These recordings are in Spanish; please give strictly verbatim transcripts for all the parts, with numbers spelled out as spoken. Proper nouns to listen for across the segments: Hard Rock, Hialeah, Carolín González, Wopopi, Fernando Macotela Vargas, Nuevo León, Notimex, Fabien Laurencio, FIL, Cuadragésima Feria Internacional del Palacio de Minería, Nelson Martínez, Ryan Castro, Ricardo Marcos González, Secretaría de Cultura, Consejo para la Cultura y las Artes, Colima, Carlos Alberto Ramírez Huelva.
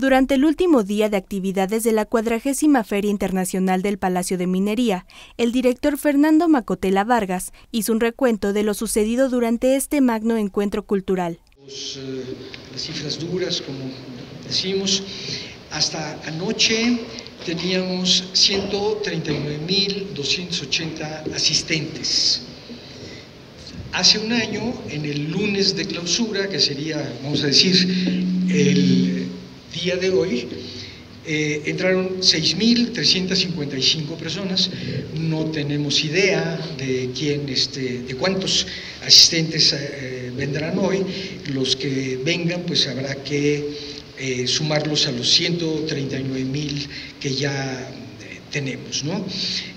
Durante el último día de actividades de la Cuadragésima Feria Internacional del Palacio de Minería, el director Fernando Macotela Vargas hizo un recuento de lo sucedido durante este magno encuentro cultural. Los, eh, las cifras duras, como decimos, hasta anoche teníamos ciento treinta y nueve mil doscientos ochenta asistentes. Hace un año, en el lunes de clausura, que sería, vamos a decir, el día de hoy, eh, entraron seis mil trescientas cincuenta y cinco personas. No tenemos idea de quién, este, de cuántos asistentes eh, vendrán hoy. Los que vengan, pues habrá que eh, sumarlos a los ciento treinta y nueve mil que ya eh, tenemos, ¿no?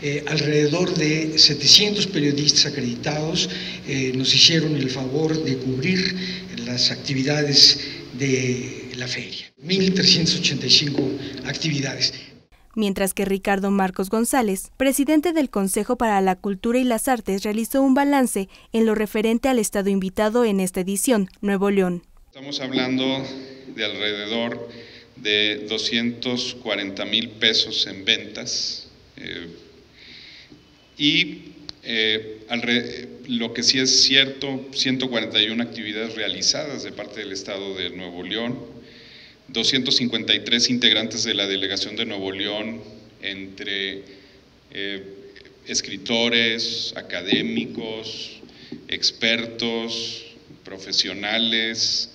Eh, alrededor de setecientos periodistas acreditados eh, nos hicieron el favor de cubrir las actividades de la feria, mil trescientas ochenta y cinco actividades. Mientras que Ricardo Marcos González, presidente del Consejo para la Cultura y las Artes, realizó un balance en lo referente al estado invitado en esta edición, Nuevo León. Estamos hablando de alrededor de doscientos cuarenta mil pesos en ventas eh, y eh, alrededor, lo que sí es cierto, ciento cuarenta y una actividades realizadas de parte del Estado de Nuevo León, doscientos cincuenta y tres integrantes de la Delegación de Nuevo León, entre eh, escritores, académicos, expertos, profesionales,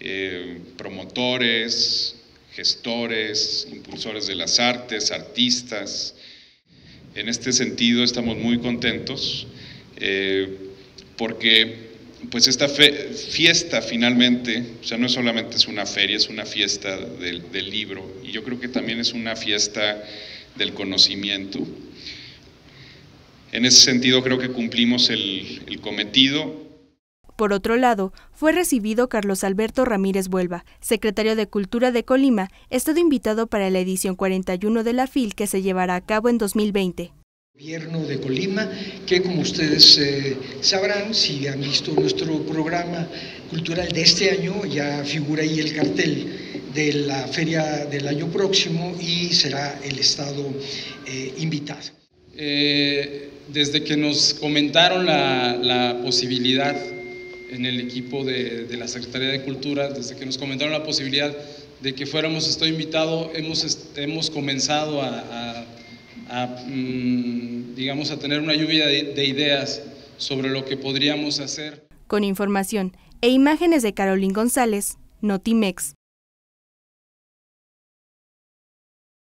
eh, promotores, gestores, impulsores de las artes, artistas. En este sentido estamos muy contentos. Eh, porque pues esta fe, fiesta finalmente, o sea, no solamente es una feria, es una fiesta del, del libro, y yo creo que también es una fiesta del conocimiento. En ese sentido creo que cumplimos el, el cometido. Por otro lado, fue recibido Carlos Alberto Ramírez Huelva, secretario de Cultura de Colima, estado invitado para la edición cuarenta y uno de la F I L que se llevará a cabo en dos mil veinte. Gobierno de Colima, que como ustedes eh, sabrán, si han visto nuestro programa cultural de este año, ya figura ahí el cartel de la feria del año próximo y será el estado eh, invitado. Eh, desde que nos comentaron la, la posibilidad en el equipo de, de la Secretaría de Cultura, desde que nos comentaron la posibilidad de que fuéramos estado invitado, hemos, hemos comenzado a, a a, digamos, a tener una lluvia de ideas sobre lo que podríamos hacer. Con información e imágenes de Carolín González, Notimex.